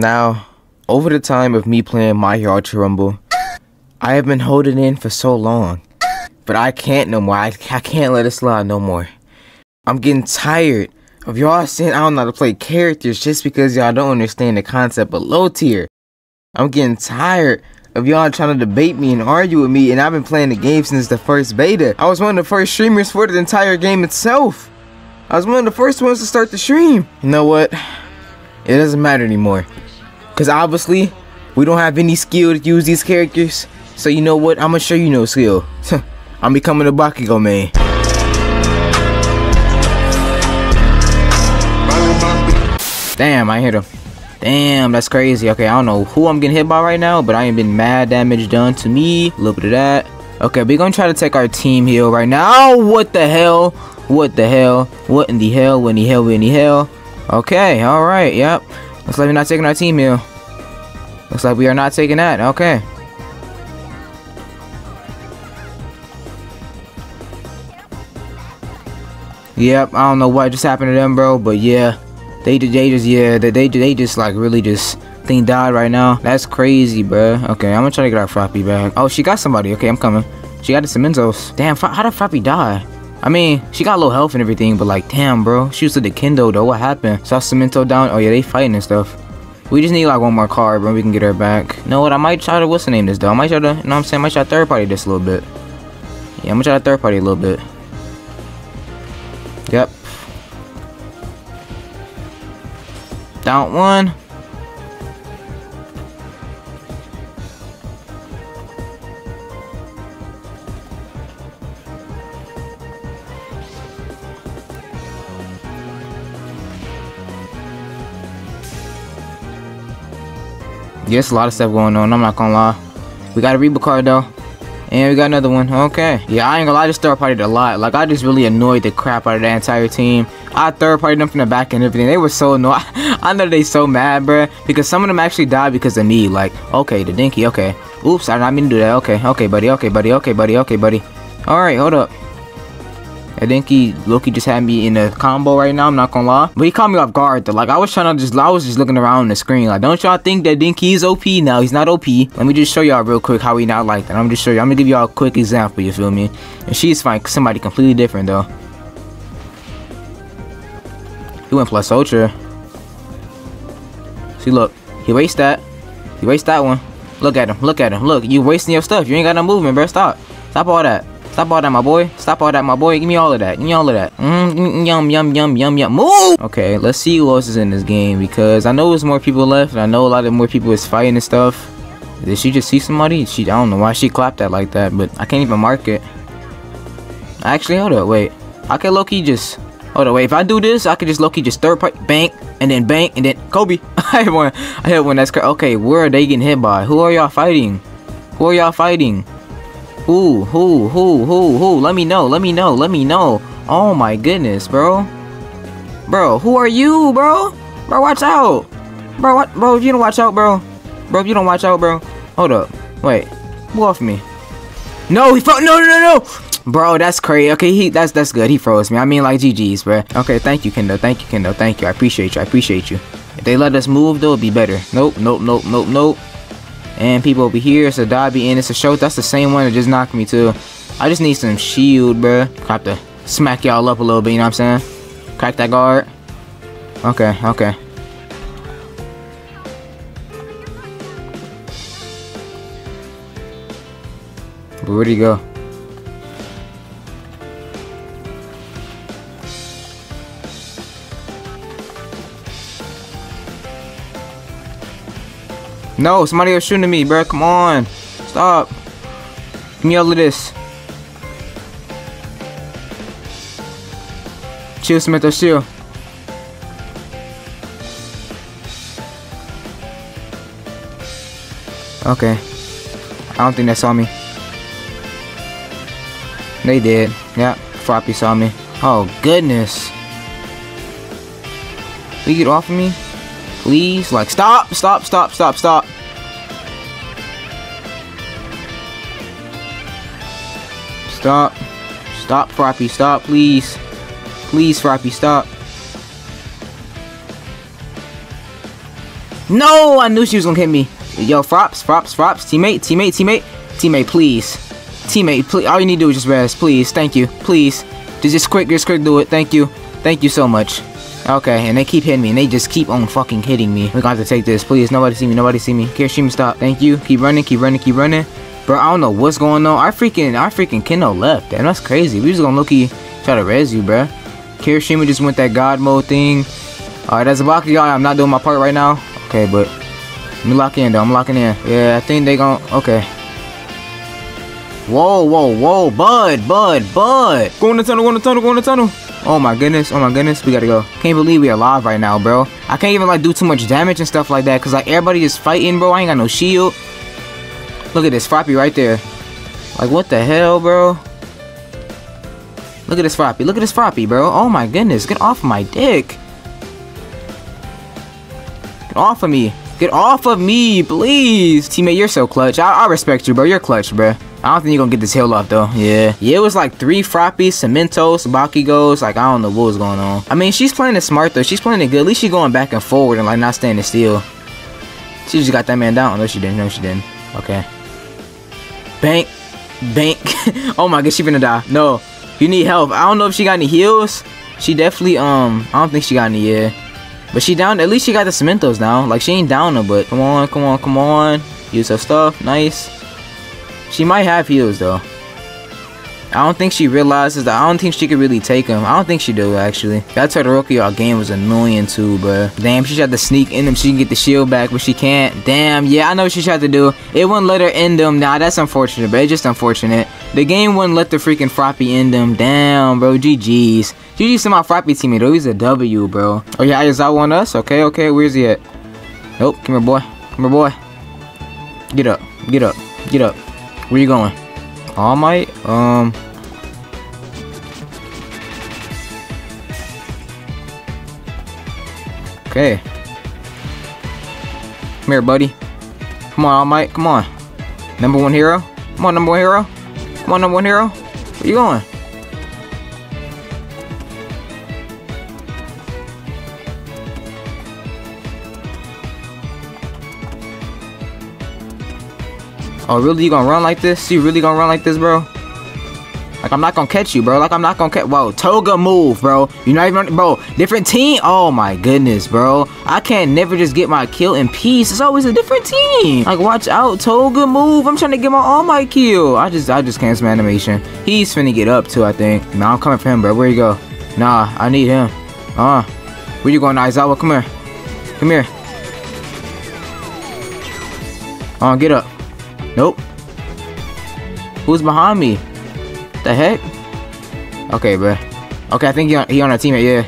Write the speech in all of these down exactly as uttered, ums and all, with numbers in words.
Now, over the time of me playing My Hero Ultra Rumble, I have been holding in for so long, but I can't no more. I, I can't let it slide no more. I'm getting tired of y'all saying I don't know how to play characters just because y'all don't understand the concept of low tier. I'm getting tired of y'all trying to debate me and argue with me, and I've been playing the game since the first beta. I was one of the first streamers for the entire game itself. I was one of the first ones to start the stream. You know what? It doesn't matter anymore, because obviously we don't have any skill to use these characters. So you know what? I'm gonna show you no skill. I'm becoming a Bakugo man. Damn, I hit him. Damn, that's crazy. Okay, I don't know who I'm getting hit by right now, but I ain't been mad damage done to me. A little bit of that. Okay, we're gonna try to take our team heal right now. Oh, what the hell? What the hell? What in the hell? What in the hell? What in the hell? Okay, alright, yep. Looks like we're not taking our team heal. Looks like we are not taking that. Okay. Yep, I don't know what just happened to them, bro, but yeah, they they just yeah they they they just like really just thing died right now. That's crazy, bro. Okay, I'm gonna try to get our Froppy back. Oh, she got somebody. Okay, I'm coming. She got the Cementos. Damn, how did Froppy die? I mean, she got low health and everything, but like, damn, bro, she was to the Kendo though. What happened? Saw Cemento down. Oh yeah, they fighting and stuff. We just need like one more card, bro. We can get her back. You know what? I might try to what's the name this though. I might try to. You know what I'm saying? I might try to third party this a little bit. Yeah, I'm gonna try to third party a little bit. Yep. Down one. Yeah, there's a lot of stuff going on, I'm not gonna lie. We got a Reba card though. And we got another one. Okay. Yeah, I ain't gonna lie, I just third-partied a lot. Like, I just really annoyed the crap out of that entire team. I third-partied them from the back and everything. They were so annoyed. I know they so mad, bruh. Because some of them actually died because of me. Like, okay, the Dinky, okay. Oops, I did not mean to do that. Okay, okay, buddy, okay, buddy, okay, buddy, okay, buddy. Alright, hold up. I think he, Loki just had me in a combo right now, I'm not gonna lie. But he caught me off guard though. Like, I was trying to just, I was just looking around on the screen. Like, don't y'all think that Dinky is O P now? He's not O P. Let me just show y'all real quick how he not like that. I'm just show you. I'm gonna give y'all a quick example, you feel me? And she's fine, somebody completely different though. He went plus ultra. See, look. He wasted that. He wasted that one. Look at him. Look at him. Look, you wasting your stuff. You ain't got no movement, bro. Stop. Stop all that. Stop all that, my boy. Stop all that, my boy. Give me all of that. Give me all of that. Mm, yum, yum, yum, yum, yum. Move! Okay, let's see who else is in this game, because I know there's more people left, and I know a lot of more people is fighting and stuff. Did she just see somebody? She, I don't know why she clapped that like that, but I can't even mark it. Actually, hold up, wait. I can low-key just... Hold up, wait. If I do this, I could just low-key just third-party... Bank, and then bank, and then... Kobe! I hit one. I hit one. That's crazy. Okay, where are they getting hit by? Who are y'all fighting? Who are y'all fighting? Who, who, who, who, who? Let me know, let me know, let me know. Oh my goodness, bro. Bro, who are you, bro? Bro, watch out. Bro, what? Bro, if you don't watch out, bro. Bro, if you don't watch out, bro. Hold up. Wait. Move off me. No, he froze. No, no, no, no. Bro, that's crazy. Okay, he, that's, that's good. He froze me. I mean, like, G G's, bro. Okay, thank you, Kendo. Thank you, Kendo. Thank you. I appreciate you. I appreciate you. If they let us move, though, it'd be better. Nope, nope, nope, nope, nope. And people over here, it's a Dobby and it's a Shoto. That's the same one that just knocked me too. I just need some shield, bruh. I have to smack y'all up a little bit, you know what I'm saying? Crack that guard. Okay, okay. But where'd he go? No, somebody was shooting at me, bro. Come on. Stop. Give me all of this. Chill, Cemento, chill. Okay. I don't think they saw me. They did. Yeah, Froppy saw me. Oh, goodness. Will you get off of me? Please, like, stop, stop, stop, stop, stop. Stop. Stop, Froppy, stop, please. Please, Froppy, stop. No, I knew she was gonna hit me. Yo, Frops, Frops, Frops, teammate, teammate, teammate, teammate, please. Teammate, please, all you need to do is just rest, please, thank you, please. Just, just quick, just quick, do it, thank you. Thank you so much. Okay, and they keep hitting me, and they just keep on fucking hitting me. We're gonna have to take this, please, nobody see me, nobody see me. Kirishima, stop, thank you, keep running, keep running, keep running. Bro, I don't know what's going on. I freaking, I freaking Kendo left, and that's crazy. We just gonna look at try to res you, bro. Kirishima just went that god mode thing. Alright, that's a block, y'all. I'm not doing my part right now. Okay, but let me lock in, though. I'm locking in. Yeah, I think they gonna... Okay. Whoa, whoa, whoa. Bud, bud, bud. Go in the tunnel, go in the tunnel, go in the tunnel. Oh, my goodness. Oh, my goodness. We gotta go. Can't believe we are alive right now, bro. I can't even, like, do too much damage and stuff like that, because, like, everybody is fighting, bro. I ain't got no shield. Look at this Froppy right there. Like, what the hell, bro? Look at this Froppy. Look at this Froppy, bro. Oh, my goodness. Get off my dick. Get off of me. Get off of me, please. Teammate, you're so clutch. I, I respect you, bro. You're clutch, bro. I don't think you're going to get this hill off, though. Yeah. Yeah, it was like three Frappies, Cementos, Bakugos. Like, I don't know what was going on. I mean, she's playing it smart, though. She's playing it good. At least she's going back and forward and, like, not standing still. She just got that man down. No, she didn't. No, she didn't. Okay. Bank. Bank. Oh, my God. She's going to die. No. You need help. I don't know if she got any heals. She definitely, um, I don't think she got any, yeah. But she down, at least she got the Cementos down. Like, she ain't down her, but come on, come on, come on. Use her stuff. Nice. She might have heals, though. I don't think she realizes that. I don't think she could really take him. I don't think she do, actually. That Todoroki, our game was annoying, too, bruh. Damn, she tried to sneak in him. She can get the shield back, but she can't. Damn, yeah, I know what she tried to do. It wouldn't let her end him. Nah, that's unfortunate, but it's just unfortunate. The game wouldn't let the freaking Froppy end him. Damn, bro, G G's. G G's to my Froppy teammate, though. He's a W, bro. Oh, yeah, Aizawa on us? Okay, okay, where's he at? Nope, come here, boy. Come here, boy. Get up, get up, get up. Where you going? All Might, um, okay, come here, buddy, come on, All Might, come on, number one hero, come on, number one hero, come on, number one hero, where you going? Oh, really? You gonna run like this? You really gonna run like this, bro? Like, I'm not gonna catch you, bro. Like, I'm not gonna catch... Whoa, Toga move, bro. You're not even... Bro, different team? Oh, my goodness, bro. I can't never just get my kill in peace. It's always a different team. Like, watch out, Toga move. I'm trying to get my All Might kill. I just I just cancel my animation. He's finna get up, too, I think. Nah, I'm coming for him, bro. Where you go? Nah, I need him. Uh, where you going, Aizawa? Come here. Come here. Uh, get up. Nope. Who's behind me? The heck? Okay, bro. Okay, I think he on, he on our teammate, yeah.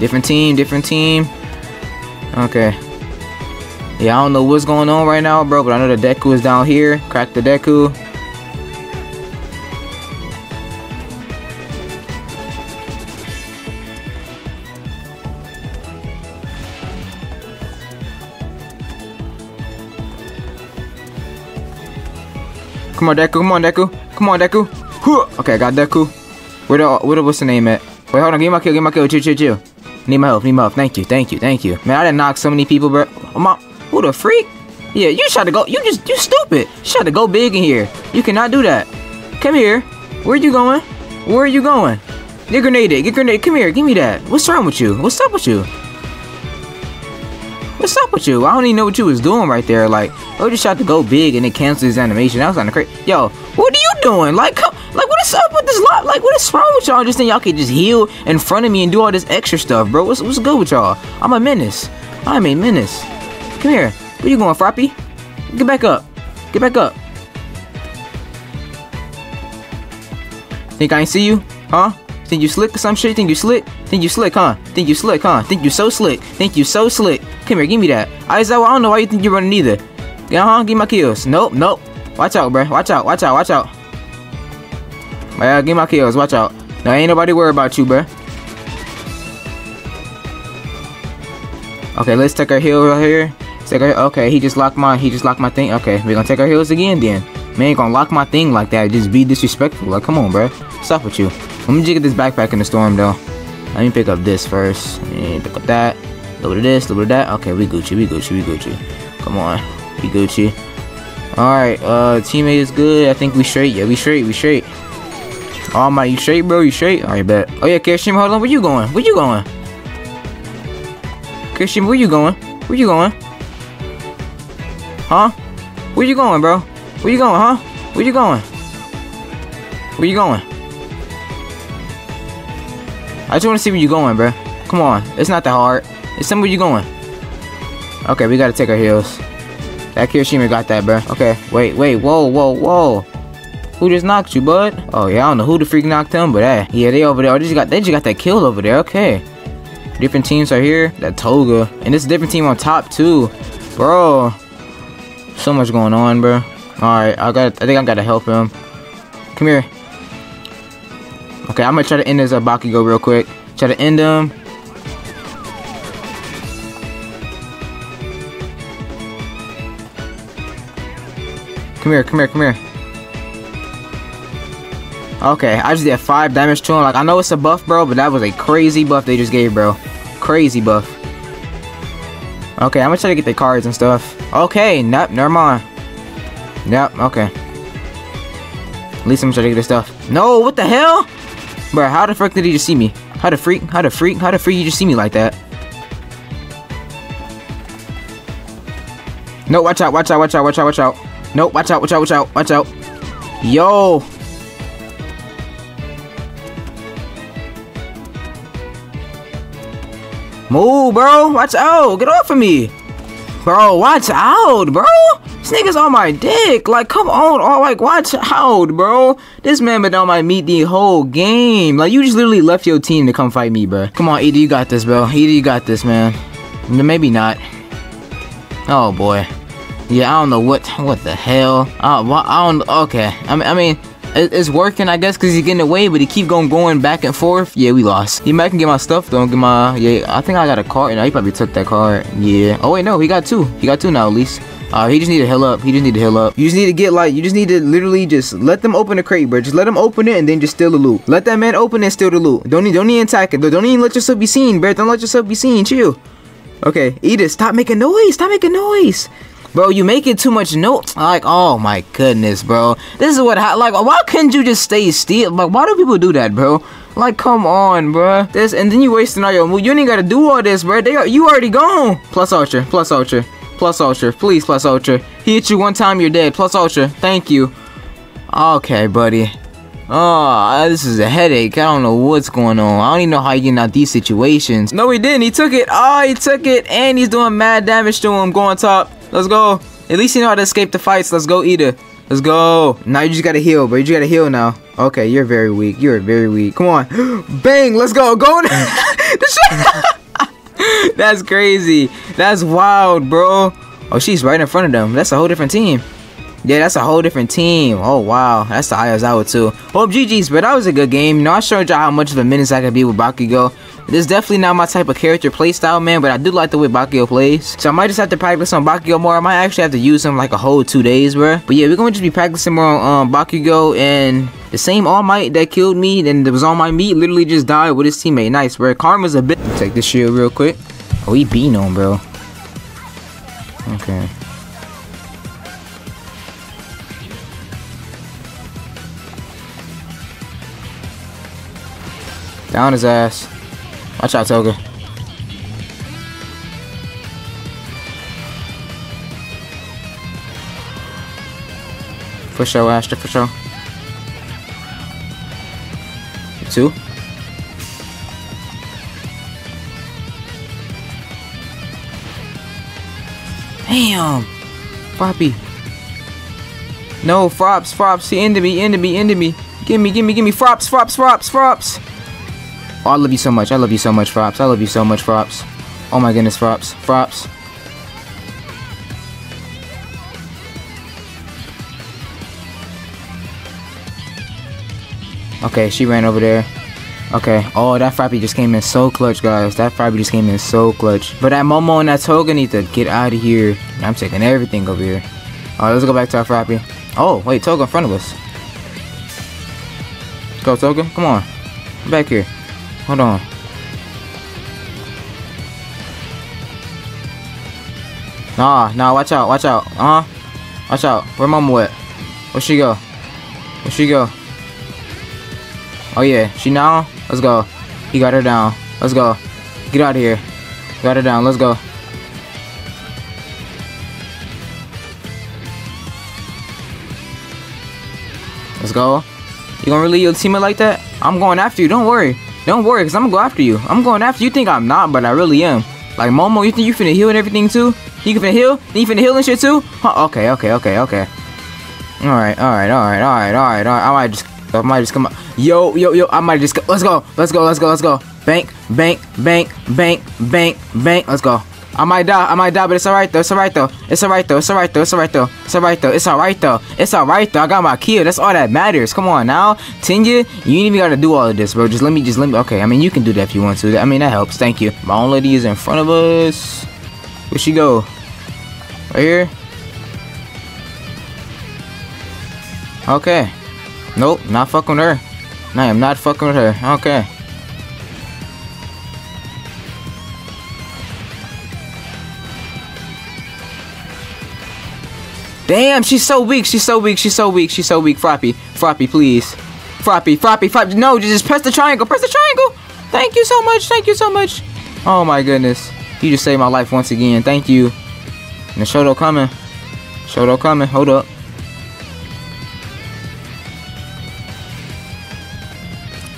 Different team, different team. Okay. Yeah, I don't know what's going on right now, bro, but I know the Deku is down here. Crack the Deku. Come on, Deku. Come on, Deku. Come on, Deku. Whew. Okay, I got Deku. Where the, where the, what's the name at? Wait, hold on. Get my kill. Get my kill. Chill, chill, chill. Need my help. Need my help. Thank you. Thank you. Thank you. Man, I done knocked so many people, bro. Oh, my. Who the freak? Yeah, you tried to go. You just, you stupid. You tried to go big in here. You cannot do that. Come here. Where you going? Where are you going? Get grenaded. Get grenaded. Come here. Give me that. What's wrong with you? What's up with you? What's up with you? I don't even know what you was doing right there. Like, oh, just shot to go big and it canceled his animation. That was kind of crazy. Yo, what are you doing? Like, come, like, what is up with this lot? Like, what is wrong with y'all? Just think y'all could just heal in front of me and do all this extra stuff, bro. What's, what's good with y'all? I'm a menace. I'm a menace. Come here. Where you going, Froppy? Get back up. Get back up. Think I ain't see you? Huh? Think you slick or some shit? Think you slick? Think you slick, huh? Think you slick, huh? Think you so slick. Think you so slick. Come here, give me that. Aizawa, I don't know why you think you're running either. Uh-huh, give my kills. Nope, nope. Watch out, bruh. Watch out, watch out, watch out. Yeah, give my kills. Watch out. Now, ain't nobody worried about you, bruh. Okay, let's take our heal right here. Let's take our, okay, he just locked my, he just locked my thing. Okay, we're gonna take our heals again then. Man, ain't gonna lock my thing like that. Just be disrespectful. Like, come on, bruh. What's up with you? Let me just get this backpack in the storm, though. Let me pick up this first. Let me pick up that. little bit of this, a little bit of that. Okay, we Gucci, we Gucci, we Gucci. Come on, we Gucci. Alright, uh, teammate is good. I think we straight. Yeah, we straight, we straight. All Might, you straight, bro? You straight? Alright, bet. Oh, yeah, Kirishima, hold on. Where you going? Where you going? Kirishima, where you going? Where you going? Huh? Where you going, bro? Where you going, huh? Where you going? Where you going? I just want to see where you going, bro. Come on. It's not that hard. It's somewhere you going. Okay, we got to take our heels. That Kirishima got that, bro. Okay, wait, wait. Whoa, whoa, whoa. Who just knocked you, bud? Oh, yeah, I don't know who the freak knocked him, but hey. Yeah, they over there. Oh, they just got, they just got that kill over there. Okay. Different teams are here. That Toga. And this different team on top, too. Bro. So much going on, bro. Alright, I got. I think I got to help him. Come here. Okay, I'm going to try to end this uh, Bakugo real quick. Try to end him. Come here, come here, come here. Okay, I just did five damage to him. Like, I know it's a buff, bro, but that was a crazy buff they just gave, bro. Crazy buff. Okay, I'm gonna try to get the cards and stuff. Okay, nope, never mind. Yep, okay. At least I'm trying to get this stuff. No, what the hell? Bro, how the frick did he just see me? How the freak? How the freak? How the freak you just see me like that? No, watch out, watch out, watch out, watch out, watch out. No, watch out, watch out, watch out, watch out. Yo! Move, bro. Watch out. Get off of me. Bro, watch out, bro. This nigga's on my dick. Like, come on. Oh, like, watch out, bro. This man been on my meat the whole game. Like, you just literally left your team to come fight me, bro. Come on, Edie. You got this, bro. Edie, you got this, man. Maybe not. Oh, boy. Yeah, I don't know what. What the hell? Uh, I don't. Okay. I mean, I mean. It's working, I guess, because he's getting away, but he keep going going back and forth. Yeah, we lost. He might can get my stuff, though. Get my... Yeah, I think I got a card. No, he probably took that card. Yeah. Oh, wait, no. He got two. He got two now, at least. Uh, he just need to heal up. He just need to heal up. You just need to get, like... You just need to literally just let them open the crate, bro. Just let them open it and then just steal the loot. Let that man open and steal the loot. Don't need, don't even attack it. Don't even let yourself be seen, bro. Don't let yourself be seen. Chill. Okay. Edith, stop making noise. Stop making noise. Bro, you making too much notes. Like, oh my goodness, bro. This is what, like, why couldn't you just stay still? Like, why do people do that, bro? Like, come on, bro. This, and then you wasting all your moves. You ain't gotta do all this, bro. They are, you already gone. Plus Ultra, plus Ultra, plus Ultra. Please, plus Ultra. He hit you one time, you're dead. Plus Ultra, thank you. Okay, buddy. Oh, this is a headache. I don't know what's going on. I don't even know how you're getting out these situations. No, he didn't. He took it. Oh, he took it. And he's doing mad damage to him. Going top. Let's go. At least you know how to escape the fights. Let's go, Ida. Let's go. Now you just gotta heal, bro. You just gotta heal now. Okay, you're very weak. You're very weak. Come on. Bang. Let's go. Go. That's crazy. That's wild, bro. Oh, she's right in front of them. That's a whole different team. Yeah, that's a whole different team. Oh, wow. That's the Aizawa, too. Well, G G's, but that was a good game. You know, I showed y'all how much of a menace I could be with Bakugo. This is definitely not my type of character playstyle, man, but I do like the way Bakugo plays. So I might just have to practice on Bakugo more. I might actually have to use him like a whole two days, bro. But yeah, we're going to just be practicing more on um, Bakugo, and the same All Might that killed me and that was on my meat literally just died with his teammate. Nice, bro. Karma's a bit. Take this shield real quick. Oh, he beating on, bro. Okay. Down his ass. Watch out, Toga. For sure, Astra, for sure. Two. Damn. Froppy. No, Frops, Frops. He ended me, ended me, ended me. Gimme, gimme, gimme. Frops, Frops, Frops, Frops. Oh, I love you so much. I love you so much, Frops. I love you so much, Frops. Oh my goodness, Frops. Frops. Okay, she ran over there. Okay. Oh, that Froppy just came in so clutch, guys. That Froppy just came in so clutch. But that Momo and that Toga need to get out of here. I'm taking everything over here. Alright, let's go back to our Froppy. Oh, wait, Toga in front of us. Go, Toga. Come on. Back here. Hold on. Nah, nah, watch out, watch out. Uh huh. Watch out. Where Momo at? Where she go? Where she go? Oh yeah, she now? Let's go. He got her down. Let's go. Get out of here. Got her down. Let's go. Let's go. You gonna really your teammate like that? I'm going after you. Don't worry. Don't worry, because I'm gonna go after you. I'm going after you. You think I'm not, but I really am. Like, Momo, you think you finna heal and everything, too? You finna heal? You finna heal and shit, too? Huh? Okay, okay, okay, okay. Alright, alright, alright, alright, alright, alright. I might just... I might just come up. Yo, yo, yo, I might just... Let's go. Let's go, let's go, let's go. Bank, bank, bank, bank, bank, bank. Let's go. I might die, I might die, but it's alright though, it's alright though, it's alright though, it's alright though, it's alright though, it's alright though, it's alright though, it's alright though, I got my kill, that's all that matters, come on now, Tenya, you ain't even gotta do all of this, bro, just let me, just let me, okay, I mean, you can do that if you want to, I mean, that helps, thank you. My own lady is in front of us, where she go, right here, okay, nope, not fucking with her, no, I am not fucking with her, okay. Damn, she's so weak, she's so weak, she's so weak, she's so weak. Froppy, Froppy, please. Froppy, Froppy, Froppy. No, just press the triangle, press the triangle. Thank you so much, thank you so much. Oh my goodness. You just saved my life once again, thank you. And the Shoto coming. Shoto coming, hold up.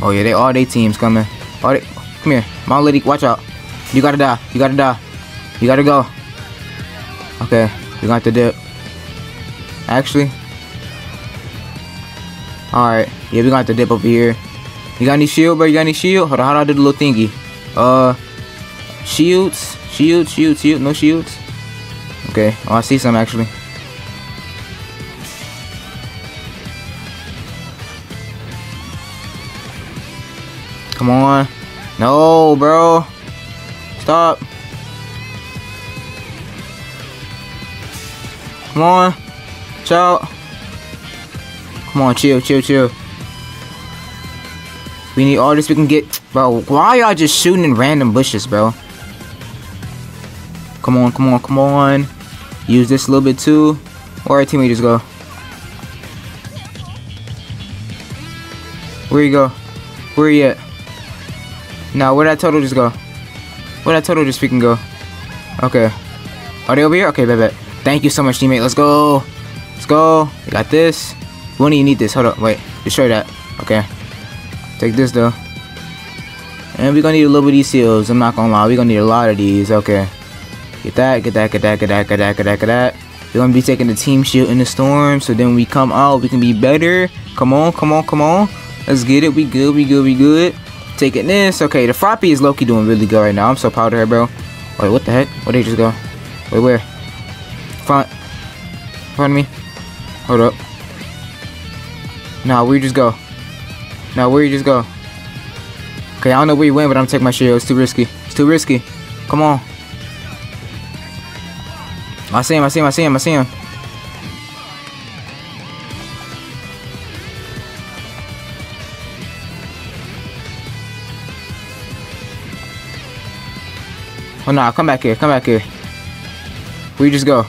Oh yeah, they all they teams coming. All they, come here, my lady, watch out. You gotta die, you gotta die. You gotta go. Okay, you got to dip. Actually, alright, yeah, we're gonna have to dip over here. You got any shield, bro? You got any shield? Hold on, how do I do the little thingy? Uh, shields, shields, shields, shields, no shields. Okay, oh, I see some actually. Come on, no, bro, stop. Come on. Out. Come on, chill, chill, chill. We need all this we can get. Bro, why y'all just shooting in random bushes, bro? Come on, come on, come on. Use this a little bit too. Where our teammate just go? Where you go? Where you at? Nah, where that turtle just go? Where that turtle just freaking go? Okay. Are they over here? Okay, bet, bet. Thank you so much, teammate. Let's go. Let's go. We got this. We don't even need this. Hold up. Wait. Destroy that. Okay. Take this though. And we're gonna need a little bit of these seals. I'm not gonna lie. We're gonna need a lot of these. Okay. Get that. Get that. Get that. Get that. Get that. Get that. Get that. We're gonna be taking the team shield in the storm. So then when we come out, we can be better. Come on. Come on. Come on. Let's get it. We good. We good. We good. Taking this. Okay. The Froppy is low-key doing really good right now. I'm so proud of her, bro. Wait. What the heck? Where'd they just go? Wait. Where? Front. Front of me. Hold up. Nah, where you just go? Nah, where you just go? Okay, I don't know where you went, but I'm taking my shield. It's too risky. It's too risky. Come on. I see him, I see him, I see him, I see him. Oh, nah, come back here, come back here. Where you just go?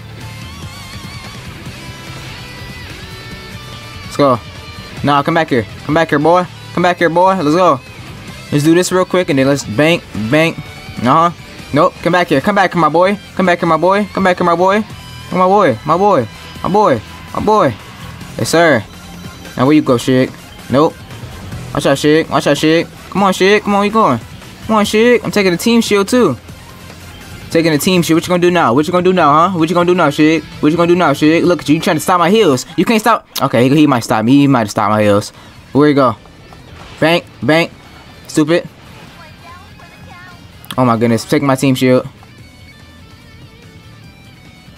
Let's go. Nah, come back here. Come back here, boy. Come back here, boy. Let's go. Let's do this real quick and then let's bank, bank. Uh huh. Nope. Come back here. Come back here, my boy. Come back here, my boy. Come back here, my boy. Oh, my boy. My boy. My boy. My boy. Yes, sir. Now, where you go, Shig? Nope. Watch out, Shig. Watch out, Shig. Come on, Shig. Come on, where you going? Come on, Shig. I'm taking the team shield, too. Taking the team shit. What you gonna do now? What you gonna do now, huh? What you gonna do now, shit? What you gonna do now, shit? Look at you. You trying to stop my heels. You can't stop. Okay, he, he might stop me. He might have stopped my heels. Where you go? Bank, bank. Stupid. Oh my goodness. Take my team shield.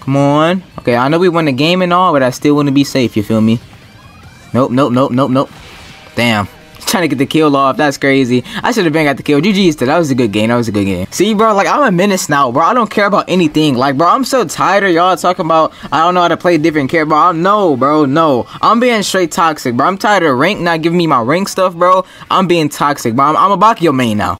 Come on. Okay, I know we won the game and all, but I still want to be safe. You feel me? Nope, nope, nope, nope, nope. Damn. Trying to get the kill off. That's crazy. I should have been got the kill. G G's to that was a good game. That was a good game. See, bro, like, I'm a menace now, bro. I don't care about anything. Like, bro, I'm so tired of y'all talking about I don't know how to play different character, bro. No, bro, no. I'm being straight toxic, bro. I'm tired of rank not giving me my rank stuff, bro. I'm being toxic, bro. I'm, I'm a Bakugo main now.